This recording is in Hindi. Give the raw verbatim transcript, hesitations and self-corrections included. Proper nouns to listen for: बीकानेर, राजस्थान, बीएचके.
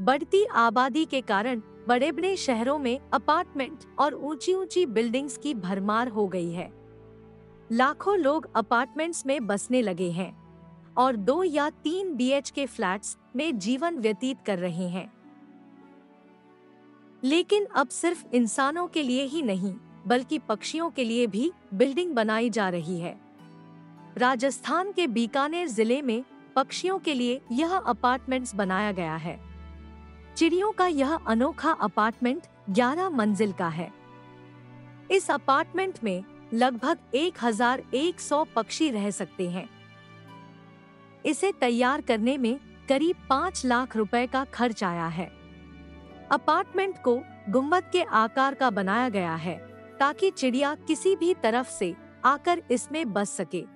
बढ़ती आबादी के कारण बड़े बड़े शहरों में अपार्टमेंट और ऊंची ऊंची बिल्डिंग्स की भरमार हो गई है। लाखों लोग अपार्टमेंट्स में बसने लगे हैं और दो या तीन बीएचके फ्लैट्स में जीवन व्यतीत कर रहे हैं। लेकिन अब सिर्फ इंसानों के लिए ही नहीं बल्कि पक्षियों के लिए भी बिल्डिंग बनाई जा रही है। राजस्थान के बीकानेर जिले में पक्षियों के लिए यह अपार्टमेंट्स बनाया गया है। चिड़ियों का यह अनोखा अपार्टमेंट ग्यारह मंजिल का है। इस अपार्टमेंट में लगभग एक हज़ार एक सौ पक्षी रह सकते हैं। इसे तैयार करने में करीब पाँच लाख रुपए का खर्च आया है। अपार्टमेंट को गुम्बद के आकार का बनाया गया है ताकि चिड़िया किसी भी तरफ से आकर इसमें बस सके।